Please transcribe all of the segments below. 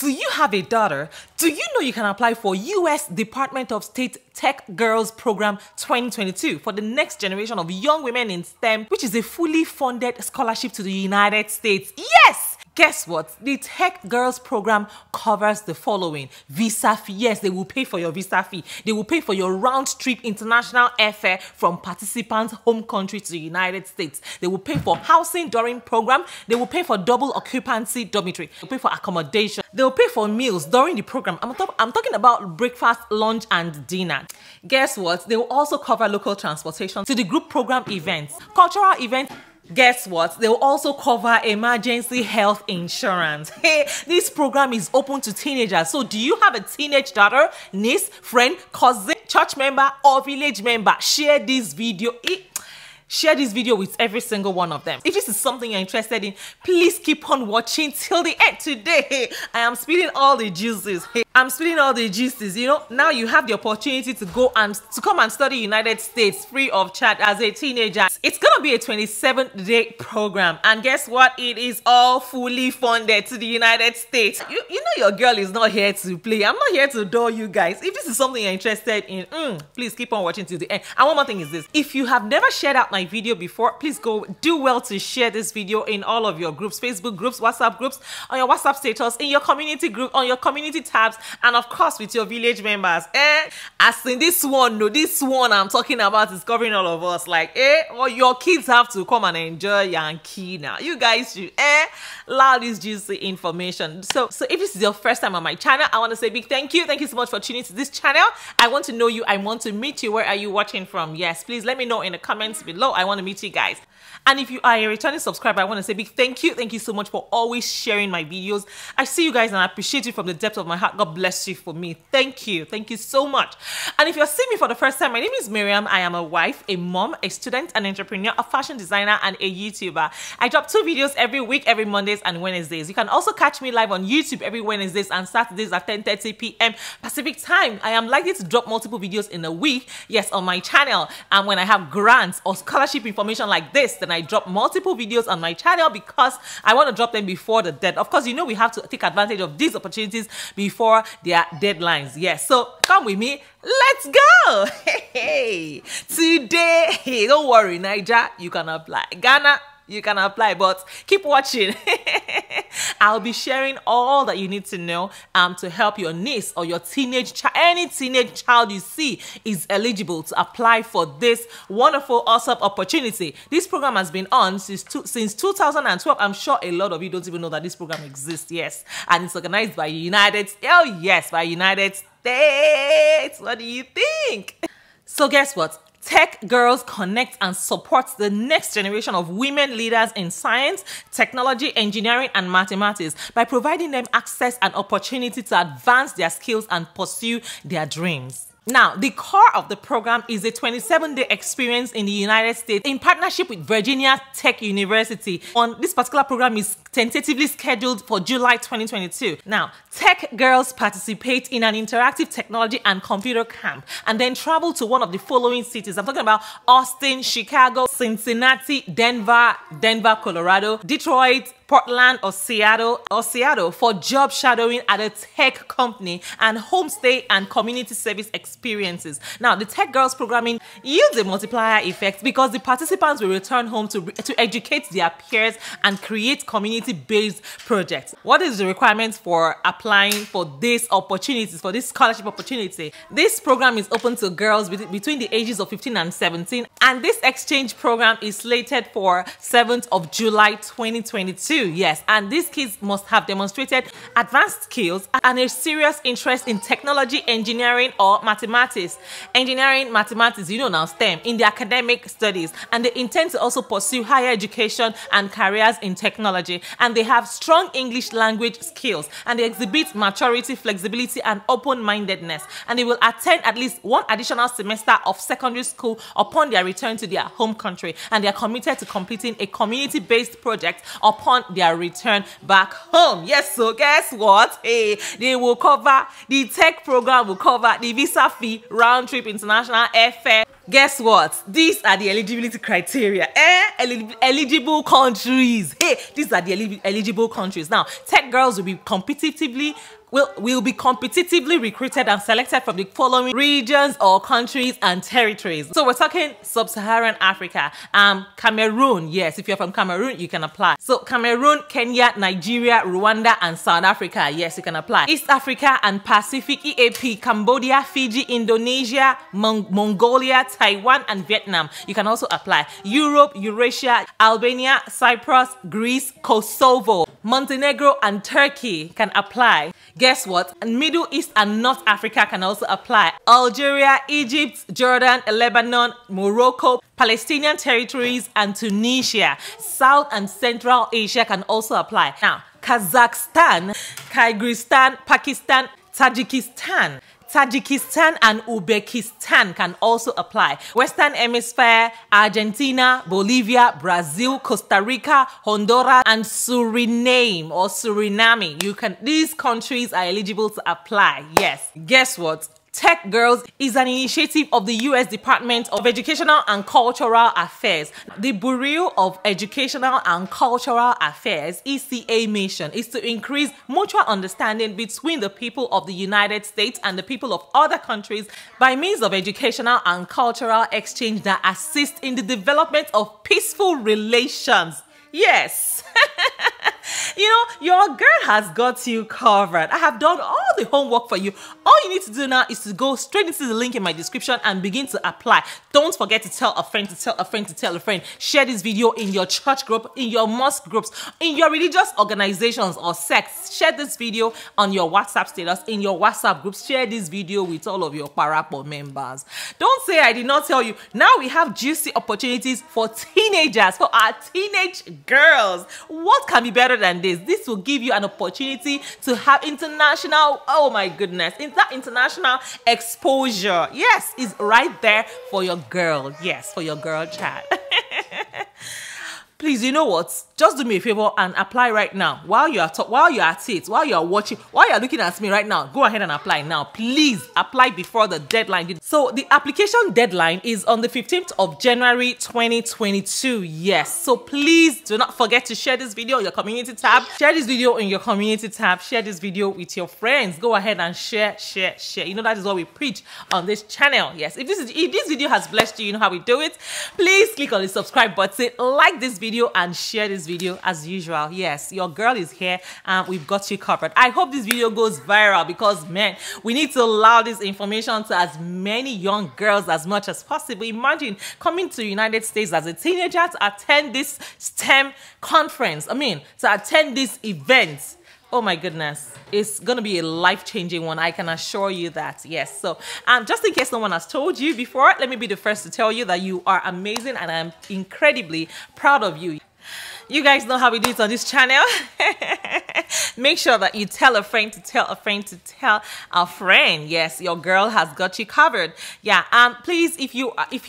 Do you have a daughter? Do you know you can apply for U.S. Department of State Tech Girls Program 2022 for the next generation of young women in STEM, which is a fully funded scholarship to the United States? Yes! Guess what? The Tech Girls Program covers the following. Visa fee. Yes, they will pay for your visa fee. They will pay for your round-trip international airfare from participants' home country to the United States. They will pay for housing during program. They will pay for double occupancy dormitory. They will pay for accommodation. They will pay for meals during the program. I'm talking about breakfast, lunch, and dinner. Guess what? They will also cover local transportation to the group program events, cultural events. Guess what? They'll also cover emergency health insurance. Hey, this program is open to teenagers. So do you have a teenage daughter, niece, friend, cousin, church member, or village member? Share this video. Share this video with every single one of them. If this is something you're interested in, please keep on watching till the end today. I am spilling all the juices. I'm spilling all the juices. You know, now you have the opportunity to go and to come and study United States free of charge as a teenager. It's gonna be a 27-day program, and guess what? It is all fully funded to the United States. You know your girl is not here to play. I'm not here to dole you guys. If this is something you're interested in, please keep on watching till the end. And one more thing is this: if you have never shared out my video before, please go do well to share this video in all of your groups, Facebook groups, WhatsApp groups, on your WhatsApp status, in your community group, on your community tabs, and of course with your village members. As in this one, no, this one I'm talking about is covering all of us. Like, or your kids have to come and enjoy Yankee now. You guys should allow this juicy information. So if this is your first time on my channel, I want to say big thank you. Thank you so much for tuning to this channel. I want to know you. I want to meet you. Where are you watching from? Yes, please let me know in the comments below. I want to meet you guys. And if you are a returning subscriber, I want to say big thank you. Thank you so much for always sharing my videos. I see you guys and I appreciate you from the depth of my heart. God bless you for me. Thank you. Thank you so much. And if you're seeing me for the first time, my name is Miriam. I am a wife, a mom, a student, an entrepreneur, a fashion designer, and a YouTuber. I drop 2 videos every week, every Mondays and Wednesdays. You can also catch me live on YouTube every Wednesdays and Saturdays at 10:30 p.m. Pacific time. I am likely to drop multiple videos in a week, yes, on my channel. And when I have grants or scholarship information like this, then I drop multiple videos on my channel because I want to drop them before the deadline. Of course, you know we have to take advantage of these opportunities before their deadlines. Yes, so come with me. Let's go! Hey, today, hey, don't worry, Niger, you can apply. Ghana, you can apply, but keep watching. I'll be sharing all that you need to know to help your niece or your teenage child. Any teenage child you see is eligible to apply for this wonderful, awesome opportunity. This program has been on since 2012. I'm sure a lot of you don't even know that this program exists. Yes, and it's organized by United States. What do you think? So guess what? Tech Girls connects and supports the next generation of women leaders in science, technology, engineering, and mathematics by providing them access and opportunity to advance their skills and pursue their dreams. Now, the core of the program is a 27-day experience in the United States in partnership with Virginia Tech University. This particular program is tentatively scheduled for July 2022. Now, Tech Girls participate in an interactive technology and computer camp and then travel to one of the following cities. I'm talking about Austin, Chicago, Cincinnati, Denver, Colorado, Detroit, Portland, or Seattle for job shadowing at a tech company and homestay and community service experiences. Now, the Tech Girls programming yields a multiplier effect because the participants will return home to educate their peers and create community-based projects. What is the requirement for applying for these opportunities, for this scholarship opportunity? This program is open to girls between the ages of 15 and 17, and this exchange program is slated for 7th of July 2022. Yes, and these kids must have demonstrated advanced skills and a serious interest in technology, engineering, or mathematics. Engineering, mathematics, you know now, STEM, in the academic studies. And they intend to also pursue higher education and careers in technology. And they have strong English language skills. And they exhibit maturity, flexibility, and open-mindedness. And they will attend at least 1 additional semester of secondary school upon their return to their home country. And they are committed to completing a community-based project upon their return back home. Yes, so guess what? Hey, the tech program will cover the visa fee, round trip, international airfare. Guess what? These are the eligibility criteria. Eligible countries. Hey, these are the eligible countries. Now, tech girls will be competitively recruited and selected from the following regions or countries and territories. So we're talking Sub-Saharan Africa, Cameroon. Yes, if you're from Cameroon, you can apply. So Cameroon, Kenya, Nigeria, Rwanda, and South Africa. Yes, you can apply. East Africa and Pacific, EAP, Cambodia, Fiji, Indonesia, Mongolia, Taiwan, and Vietnam. You can also apply. Europe, Eurasia, Albania, Cyprus, Greece, Kosovo, Montenegro, and Turkey can apply. Guess what? Middle East and North Africa can also apply. Algeria, Egypt, Jordan, Lebanon, Morocco, Palestinian territories, and Tunisia. South and Central Asia can also apply. Now, Kazakhstan, Kyrgyzstan, Pakistan, Tajikistan and Uzbekistan can also apply. Western Hemisphere, Argentina, Bolivia, Brazil, Costa Rica, Honduras, and Suriname. These countries are eligible to apply. Yes. Guess what? Tech Girls is an initiative of the U.S. Department of Educational and Cultural Affairs. The Bureau of Educational and Cultural Affairs (ECA) mission is to increase mutual understanding between the people of the United States and the people of other countries by means of educational and cultural exchange that assist in the development of peaceful relations. Yes. You know, your girl has got you covered. I have done all the homework for you. All you need to do now is to go straight into the link in my description and begin to apply. Don't forget to tell a friend, to tell a friend, to tell a friend. Share this video in your church group, in your mosque groups, in your religious organizations or sects. Share this video on your WhatsApp status, in your WhatsApp groups. Share this video with all of your Parapo members. Don't say I did not tell you. Now we have juicy opportunities for teenagers, for our teenage girls. What can be better than this? This will give you an opportunity to have international, oh my goodness, international exposure. Yes, it's right there for your girl. Yes, for your girl chat. Please, you know what? Just do me a favor and apply right now. While you are watching, while you are looking at me right now, go ahead and apply now. Please apply before the deadline. So the application deadline is on the 15th of January 2022. Yes. So please do not forget to share this video in your community tab. Share this video in your community tab. Share this video with your friends. Go ahead and share, share, share. You know that is what we preach on this channel. Yes. If this video has blessed you, you know how we do it. Please click on the subscribe button, like this video, and share this video as usual. Yes, your girl is here and we've got you covered. I hope this video goes viral because, man, we need to allow this information to as many young girls as much as possible. Imagine coming to the United States as a teenager to attend this STEM conference. I mean, to attend this event. Oh my goodness, it's gonna be a life-changing one, I can assure you that. Yes, so just in case no one has told you before, let me be the first to tell you that you are amazing and I'm incredibly proud of you. You guys know how we do it on this channel. Make sure that you tell a friend to tell a friend to tell a friend. Yes, your girl has got you covered. Yeah, please, if you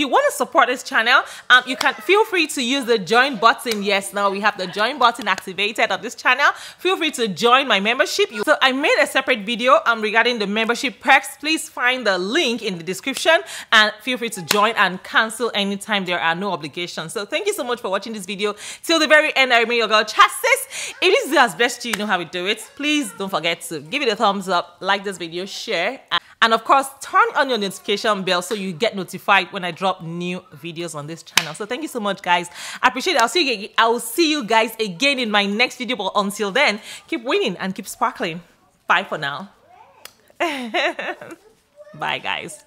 want to support this channel, you can feel free to use the join button. Yes, now we have the join button activated on this channel. Feel free to join my membership. So I made a separate video regarding the membership perks. Please find the link in the description and feel free to join and cancel anytime. There are no obligations. So thank you so much for watching this video till the very end. I remain your girl Chasis. If this video has blessed you, you know how we do it. Please don't forget to give it a thumbs up, like this video, share, and of course turn on your notification bell so you get notified when I drop new videos on this channel. So thank you so much, guys. I appreciate it. I'll see you guys again in my next video, but until then, keep winning and keep sparkling. Bye for now. Bye, guys.